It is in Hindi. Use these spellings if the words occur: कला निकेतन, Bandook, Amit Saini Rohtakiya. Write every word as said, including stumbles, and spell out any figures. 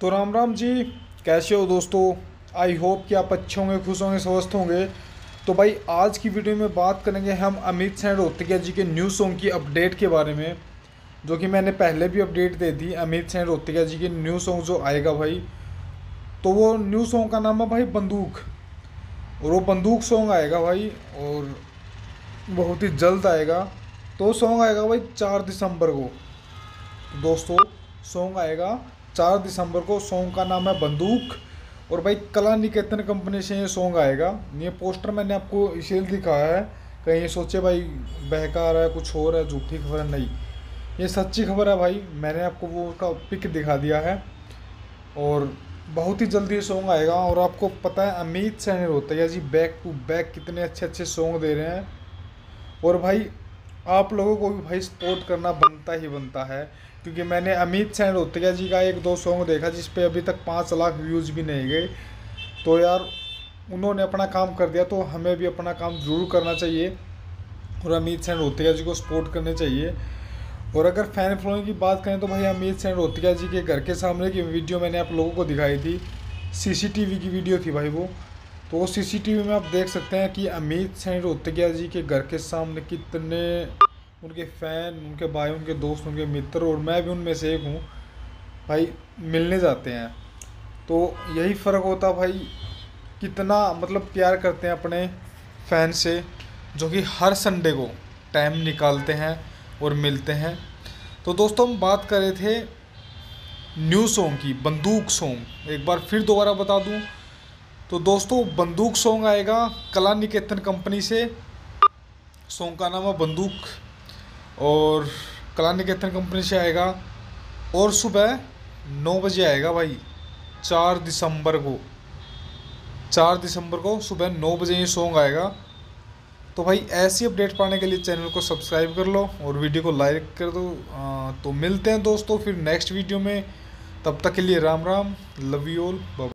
तो राम राम जी, कैसे हो दोस्तों। आई होप कि आप अच्छे होंगे, खुश होंगे, स्वस्थ होंगे। तो भाई आज की वीडियो में बात करेंगे हम अमित सैनी रोहतकिया जी के न्यू सॉन्ग की अपडेट के बारे में, जो कि मैंने पहले भी अपडेट दे दी। अमित सैनी रोहतकिया जी के न्यू सॉन्ग जो आएगा भाई, तो वो न्यू सॉन्ग का नाम है भाई बंदूक, और वो बंदूक सॉन्ग आएगा भाई और बहुत ही जल्द आएगा। तो सॉन्ग आएगा भाई चार दिसंबर को। दोस्तों सॉन्ग आएगा चार दिसंबर को, सॉन्ग का नाम है बंदूक, और भाई कला निकेतन कंपनी से ये सॉन्ग आएगा। ये पोस्टर मैंने आपको इसीलिए दिखाया है, कहीं ये सोचे भाई बहका रहा है, कुछ और है, झूठी खबर है। नहीं, ये सच्ची खबर है भाई। मैंने आपको वो उसका पिक दिखा दिया है, और बहुत ही जल्दी ये सॉन्ग आएगा। और आपको पता है Amit Saini Rohtakiya ji back to back कितने अच्छे अच्छे सॉन्ग दे रहे हैं, और भाई आप लोगों को भी भाई सपोर्ट करना बनता ही बनता है, क्योंकि मैंने अमित सैनी रोहतकिया जी का एक दो सॉन्ग देखा जिस पे अभी तक पाँच लाख व्यूज़ भी नहीं गए। तो यार उन्होंने अपना काम कर दिया, तो हमें भी अपना काम जरूर करना चाहिए और अमित सैनी रोहतकिया जी को सपोर्ट करने चाहिए। और अगर फ़ैन फॉलोइंग की बात करें तो भाई अमित सैनी रोहतकिया जी के घर के सामने की वीडियो मैंने आप लोगों को दिखाई थी, सीसीटीवी की वीडियो थी भाई वो। तो वो सीसीटीवी में आप देख सकते हैं कि अमित सैनी रोहतकिया जी के घर के सामने कितने उनके फ़ैन, उनके भाई, उनके दोस्त, उनके मित्र, और मैं भी उनमें से एक हूँ भाई, मिलने जाते हैं। तो यही फ़र्क होता भाई, कितना मतलब प्यार करते हैं अपने फ़ैन से, जो कि हर संडे को टाइम निकालते हैं और मिलते हैं। तो दोस्तों हम बात कर रहे थे न्यू सॉन्ग की, बंदूक सॉन्ग। एक बार फिर दोबारा बता दूं, तो दोस्तों बंदूक सॉन्ग आएगा कला निकेतन कंपनी से। सॉन्ग का नाम है बंदूक और कला निकेतन कंपनी से आएगा, और सुबह नौ बजे आएगा भाई चार दिसंबर को। चार दिसंबर को सुबह नौ बजे ये सॉन्ग आएगा। तो भाई ऐसी अपडेट पाने के लिए चैनल को सब्सक्राइब कर लो और वीडियो को लाइक कर दो। आ, तो मिलते हैं दोस्तों फिर नेक्स्ट वीडियो में। तब तक के लिए Ram Ram, love you all, bye.